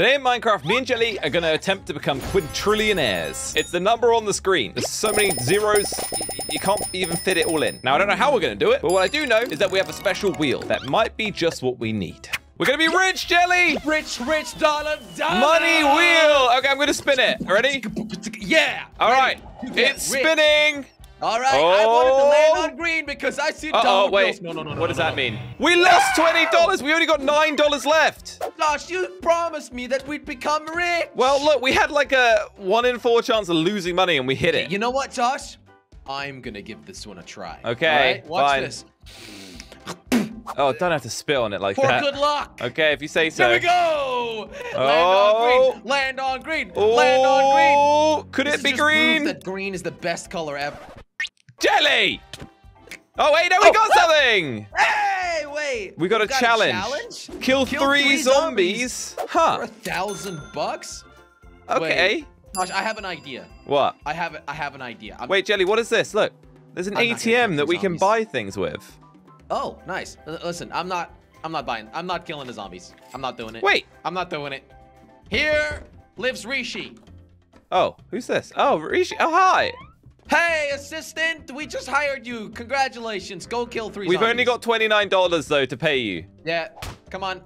Today in Minecraft, me and Jelly are going to attempt to become quintrillionaires. It's the number on the screen. There's so many zeros, you can't even fit it all in. Now, I don't know how we're going to do it, but what I do know is that we have a special wheel that might be just what we need. We're going to be rich, Jelly! Rich, dollar! Money wheel! Okay, I'm going to spin it. Ready? Yeah! All right. It's spinning! All right, I wanted to land on green because I see dollar bills. No, what does that mean? We lost $20. We only got $9 left. Gosh, you promised me that we'd become rich. Well, look, we had like a 1 in 4 chance of losing money and we hit it. You know what, Josh? I'm going to give this one a try. Okay, right, watch this. Oh, don't have to spill on it like that. For good luck. Okay, if you say so. Here we go. Land on green. Could it be green? That green is the best color ever. Jelly! Oh, wait, no, we got something! Hey, wait! We got a challenge. Kill three zombies. Huh. For $1,000 bucks? Okay. Wait, gosh, I have an idea. What? I have an idea. Wait, Jelly, what is this? Look, there's an ATM that we can buy things with. Oh, nice. Listen, I'm not buying. I'm not killing the zombies. I'm not doing it. Wait. I'm not doing it. Here lives Rishi. Oh, who's this? Oh, Rishi. Oh, hi. Hey, assistant, we just hired you. Congratulations. Go kill three zombies. We've only got $29, though, to pay you. Yeah, come on.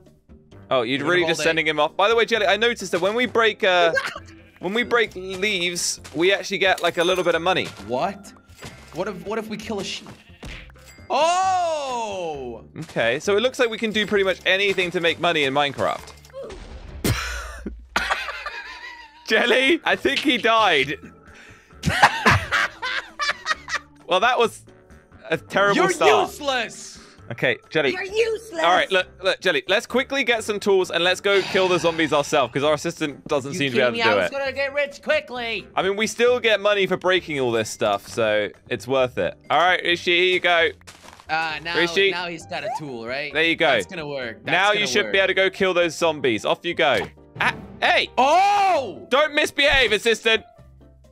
Oh, you're really just sending him off. By the way, Jelly, I noticed that when we break leaves, we actually get, like, a little bit of money. What? What if we kill a sheep? Oh! Okay, so it looks like we can do pretty much anything to make money in Minecraft. Jelly, I think he died. Well, that was a terrible start. You're useless! Okay, Jelly. You're useless! All right, look, Jelly, let's quickly get some tools and let's go kill the zombies ourselves because our assistant doesn't seem to be able to do it. I was going to get rich quickly. I mean, we still get money for breaking all this stuff, so it's worth it. All right, Rishi, here you go. Now he's got a tool, right? There you go. That's going to work. Now you should be able to go kill those zombies. Off you go. Ah, hey! Oh! Don't misbehave, assistant.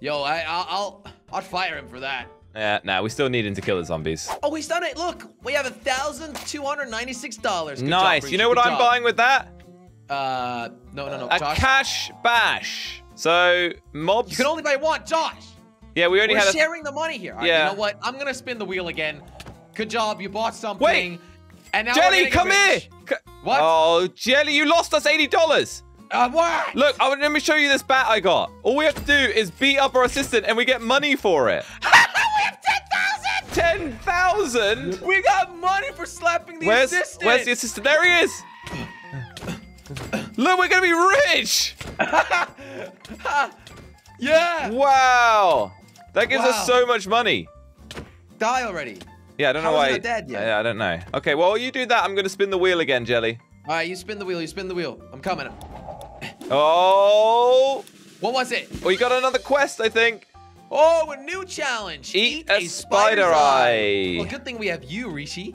Yo, I'd fire him for that. Yeah, nah, we still need him to kill the zombies. Oh, he's done it. Look, we have $1,296. Good nice. Job, you know what I'm buying with that? No. Josh. A cash bash. So, mobs. You can only buy one, Josh. Yeah, we only We're sharing the money here. All right, yeah. You know what? I'm going to spin the wheel again. Good job. You bought something. Wait. And now Jelly, come here. What? Oh, Jelly, you lost us $80. What? Look, let me show you this bat I got. All we have to do is beat up our assistant and we get money for it. We have 10,000! 10,000? We got money for slapping the assistant. Where's the assistant? There he is. Look, we're going to be rich. Yeah. Wow. That gives us so much money. Die already. Yeah, I don't know why. Not dead yet. Yeah, I don't know. Okay, well, while you do that, I'm going to spin the wheel again, Jelly. All right, you spin the wheel. You spin the wheel. I'm coming. Oh. What was it? Oh, you got another quest, I think. Oh, a new challenge. Eat a spider's eye. Well, good thing we have you, Rishi.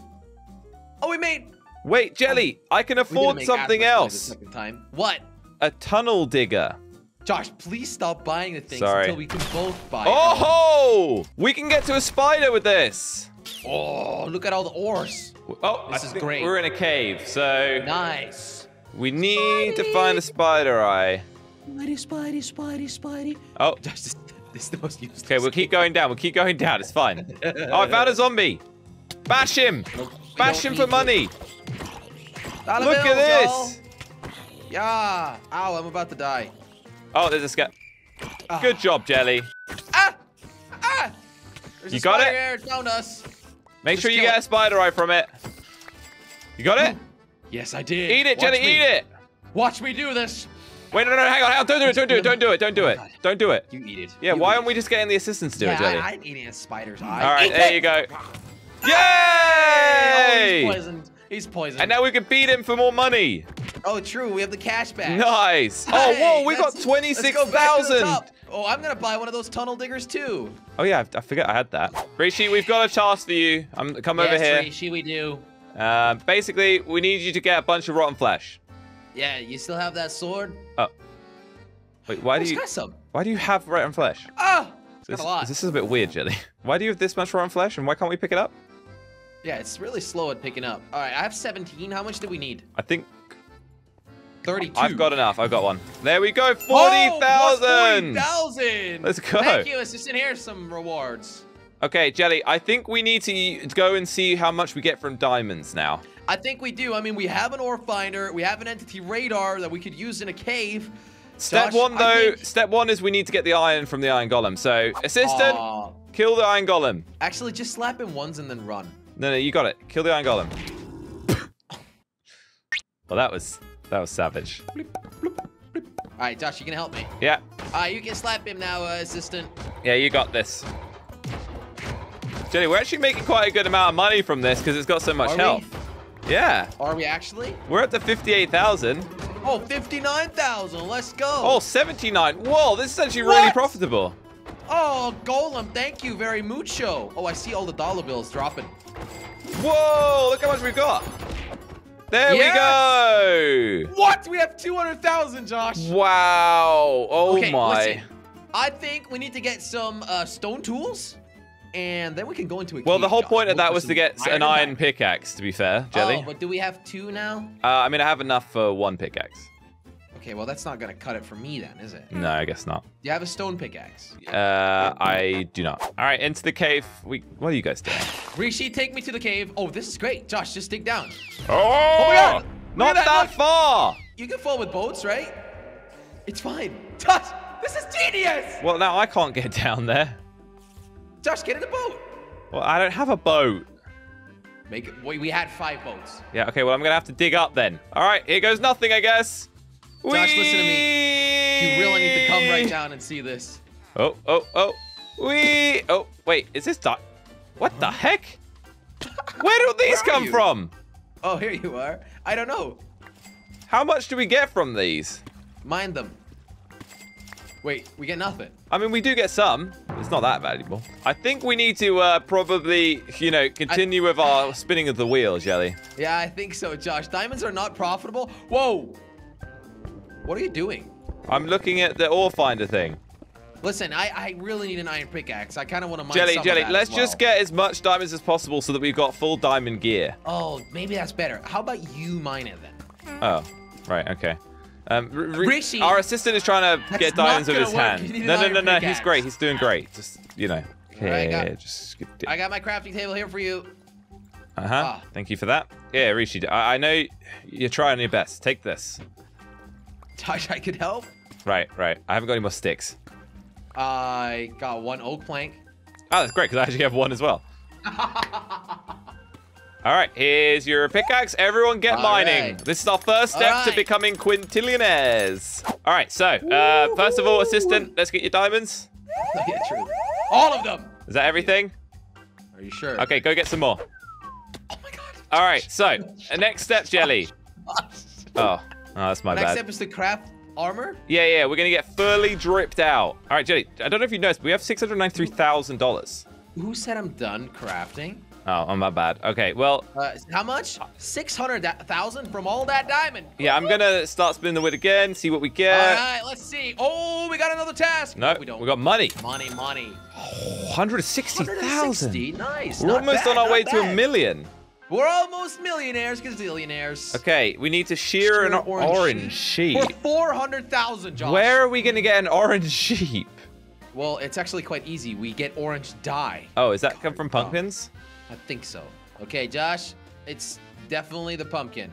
Oh, we made... Wait, Jelly, I can afford something else. What? A tunnel digger. Josh, please stop buying the things until we can both buy them. Oh, we can get to a spider with this. Oh, look at all the ores. Oh, this is great. We're in a cave, so... Nice. We need to find a spider eye. Spidey. Oh, Josh, it's the most useless. Okay, we'll keep going down. It's fine. Oh, I found a zombie. Bash him. Bash him for money. Look at this. Yeah. Ow, I'm about to die. Oh, there's a scat. Good job, Jelly. Ah! You got it? Make sure you get a spider eye from it. You got it? Yes, I did. Eat it, Jelly. Eat it. Watch me do this. Wait, no, hang on. Don't do it. You eat it. Yeah, why aren't we just getting the assistants to do it, Jelly? I'm eating a spider's eye. All right, there you go. Yay! Oh, he's poisoned. And now we can beat him for more money. Oh, true. We have the cash back. Nice. Oh, whoa, we got 26,000. Oh, I'm going to buy one of those tunnel diggers, too. Oh, yeah, I forgot I had that. Rishi, we've got a task for you. Come over here. Yes, Rishi, we do. Basically, we need you to get a bunch of rotten flesh. Yeah, you still have that sword? Oh. Wait, why do you have rotten flesh? Oh, it's got a lot. This is a bit weird, Jelly. Why do you have this much rotten flesh and why can't we pick it up? Yeah, it's really slow at picking up. All right, I have 17. How much do we need? I think 32. I've got enough. I've got one. There we go. 40,000. Oh, 40,000. Let's go. Thank you, Assistant. Here's some rewards. Okay, Jelly, I think we need to go and see how much we get from diamonds now. I think we do. I mean, we have an ore finder. We have an entity radar that we could use in a cave. Step one, though, step one is we need to get the iron from the iron golem. So, Assistant, kill the iron golem. Actually, just slap him once and then run. No, no, you got it. Kill the iron golem. Well, that was savage. All right, Josh, you can help me. Yeah. You can slap him now, Assistant. Yeah, you got this. Jelly, we're actually making quite a good amount of money from this because it's got so much health. Yeah. Are we actually? We're at the 58,000. Oh, 59,000. Let's go. Oh, 79. Whoa, this is actually really profitable. Oh, Golem, thank you very mucho. Oh, I see all the dollar bills dropping. Whoa, look how much we've got. There we go. What? We have 200,000, Josh. Wow. Oh, okay, my. Listen, I think we need to get some stone tools. And then we can go into a Well, the whole point of that was to get an iron pickaxe, to be fair, Jelly. Oh, but do we have two now? I mean, I have enough for one pickaxe. Okay, well, that's not going to cut it for me then, is it? No, I guess not. Do you have a stone pickaxe? I do not. All right, into the cave. What are you guys doing? Rishi, take me to the cave. Oh, this is great. Josh, just dig down. Oh my God. Not that far. You can fall with boats, right? It's fine. Josh, this is genius. Well, now I can't get down there. Josh, get in the boat. Well, I don't have a boat. Make it. We had 5 boats. Yeah. Okay. Well, I'm gonna have to dig up then. All right. Here goes nothing, I guess. Josh, listen to me. You really need to come right down and see this. Oh, oh, oh. Wee. Oh, wait. Is this dot? What the heck? Where do these come from? Oh, here you are. I don't know. How much do we get from these? Mine them. Wait, we get nothing. I mean, we do get some. It's not that valuable. I think we need to probably, you know, continue with our spinning of the wheel, Jelly. Yeah, I think so, Josh. Diamonds are not profitable. Whoa. What are you doing? I'm looking at the ore finder thing. Listen, I really need an iron pickaxe. I kind of want to mine some of that let's just get as much diamonds as possible so that we've got full diamond gear. Oh, maybe that's better. How about you mine it then? Oh, right. Okay. Rishi, our assistant is trying to get diamonds with his hand. No, he's great. He's doing great. Just, you know. Okay, I got my crafting table here for you. Thank you for that. Yeah, Rishi, I know you're trying your best. Take this. Josh, I could help. Right. I haven't got any more sticks. I got one oak plank. Oh, that's great because I actually have one as well. All right, here's your pickaxe. Everyone get mining. Right. This is our first step to becoming quintillionaires. All right, so first of all, Assistant, let's get your diamonds. Yeah, true. All of them. Is that everything? Are you sure? Okay, go get some more. Oh, my God. All right, so next step, Jelly. Oh, that's my bad. Next step is to craft armor? Yeah, we're going to get fully dripped out. All right, Jelly, I don't know if you noticed, but we have $693,000. Who said I'm done crafting? Oh, my bad. Okay, well... how much? 600,000 from all that diamond. Yeah, I'm going to start spinning the wheel again, see what we get. All right, let's see. Oh, we got another task. No, we don't. We got money. Money. Oh, 160,000. Nice. We're almost on our way to $1 million. We're almost millionaires, gazillionaires. Okay, we need to shear an orange sheep. For 400,000, Josh. Where are we going to get an orange sheep? Well, it's actually quite easy. We get orange dye. Oh, is that come from pumpkins? I think so. Okay, Josh, it's definitely the pumpkin.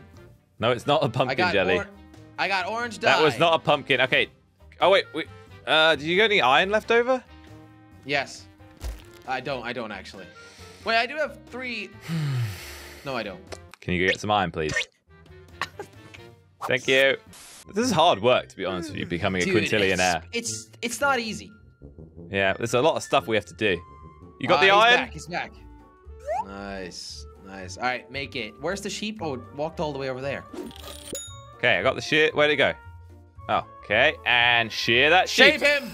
No, it's not a pumpkin, Jelly. I got orange dye. That was not a pumpkin. Okay. Oh, wait. Did you get any iron left over? Yes. I don't actually. Wait, I do have 3. No, I don't. Can you get some iron, please? Thank you. This is hard work, to be honest with you, becoming a quintillionaire. It's not easy. Yeah, there's a lot of stuff we have to do. You got the iron? He's back. Nice. All right, make it. Where's the sheep? Oh, it walked all the way over there. Okay, I got the sheep. Where'd it go? Oh, okay. And shear that sheep. Shave him.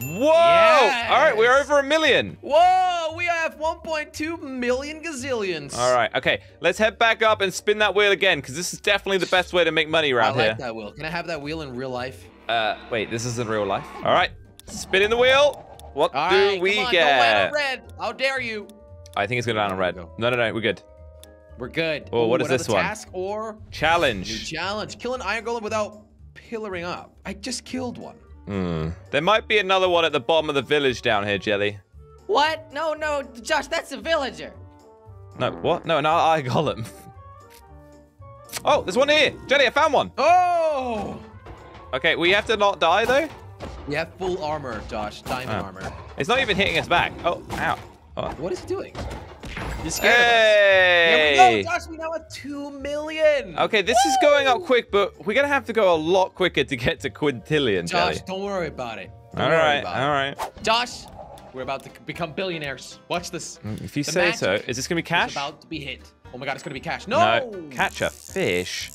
Whoa. Yes. All right, we're over $1 million. Whoa, we have 1.2 million gazillions. All right, okay. Let's head back up and spin that wheel again because this is definitely the best way to make money around here. I like that wheel. Can I have that wheel in real life? Wait, this isn't real life. All right, spinning the wheel. What do we get? Go red. How dare you? I think it's going to land on red. No, we're good. We're good. Oh, what is this one? Task or challenge? New challenge. Kill an iron golem without pillaring up. I just killed one. There might be another one at the bottom of the village down here, Jelly. What? No, no, Josh, that's a villager. No, what? No, an iron golem. Oh, there's one here. Jelly, I found one. Oh! Okay, we have to not die, though. We have full armor, Josh. Diamond armor. It's not even hitting us back. Oh, ow. Oh. What is it doing? You're scared of us. Here we go, Josh. We now have 2 million. Okay, this is going up quick, but we're going to have to go a lot quicker to get to quintillion, Josh, Jelly. Don't worry about it. All right. Josh, we're about to become billionaires. Watch this. If you say so. Is this going to be cash? It's about to be hit. Oh, my God. It's going to be cash. No. No. Catch a fish.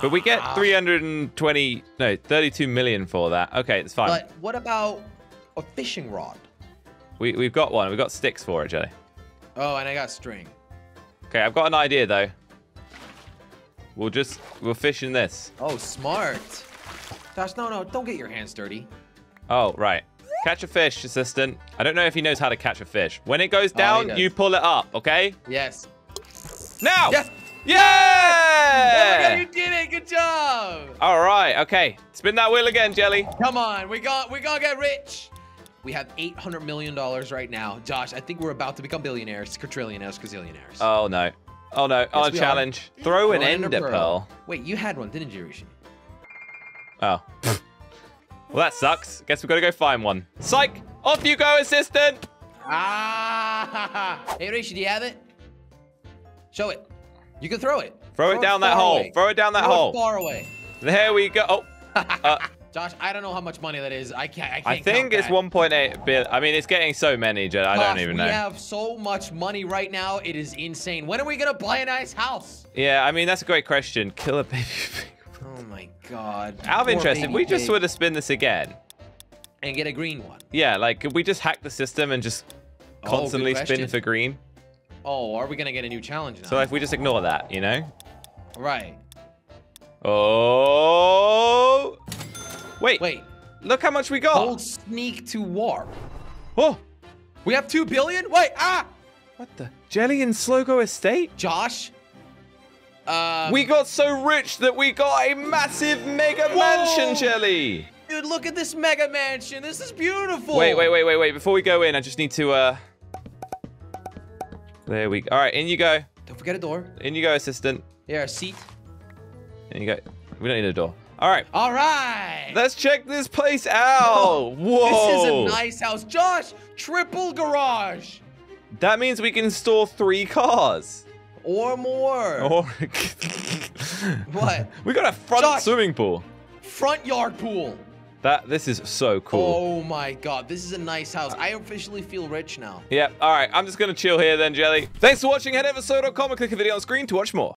But we get 32 million for that. Okay, it's fine. But what about a fishing rod? We've got one. We've got sticks for it, Jelly. Oh, and I got string. Okay, I've got an idea, though. We'll fish in this. Oh, smart. Josh, no, no, don't get your hands dirty. Oh, right. Catch a fish, assistant. I don't know if he knows how to catch a fish. When it goes down, you pull it up, okay? Yes. Now! Yes! Yeah! Oh my God, you did it! Good job! All right, okay. Spin that wheel again, Jelly. Come on, we gotta get rich. We have $800 million right now. Josh, I think we're about to become billionaires, quadrillionaires, gazillionaires. Oh, no. Oh, no. Yes, oh, challenge. Throw an ender pearl. Wait, you had one, didn't you, Rishi? Oh. Well, that sucks. Guess we've got to go find one. Psych! Off you go, assistant! Ah! Hey, Rishi, do you have it? Show it. You can throw it. Throw it down that hole. Far away. There we go. Oh. Josh, I don't know how much money that is. I think it's 1.8 billion. I mean, it's getting so many, Jed. I don't even know. We have so much money right now. It is insane. When are we going to buy a nice house? Yeah, I mean, that's a great question. Kill a baby pig. Oh, my God. Out of interest, if we just sort of spin this again. And get a green one. Yeah, like, could we just hack the system and just constantly spin for green? Oh, are we going to get a new challenge now? So if we just ignore that, you know? Right. Oh... Wait. Look how much we got. Hold sneak to warp. Oh. We have 2 billion? Wait, What the? Jelly and Slogo Estate? Josh? We got so rich that we got a massive mega mansion, Jelly. Dude, look at this mega mansion. This is beautiful. Wait. Before we go in, I just need to, There we go. All right, in you go. Don't forget a door. In you go, assistant. Here, a seat. In you go. We don't need a door. All right. All right. Let's check this place out. Whoa. This is a nice house. Josh, triple garage. That means we can store 3 cars. Or more. Or... What? We got a front swimming pool. Front yard pool. This is so cool. Oh, my God. This is a nice house. I officially feel rich now. Yeah. All right. I'm just going to chill here then, Jelly. Thanks for watching. Head over to Slogo.com and click a video on screen to watch more.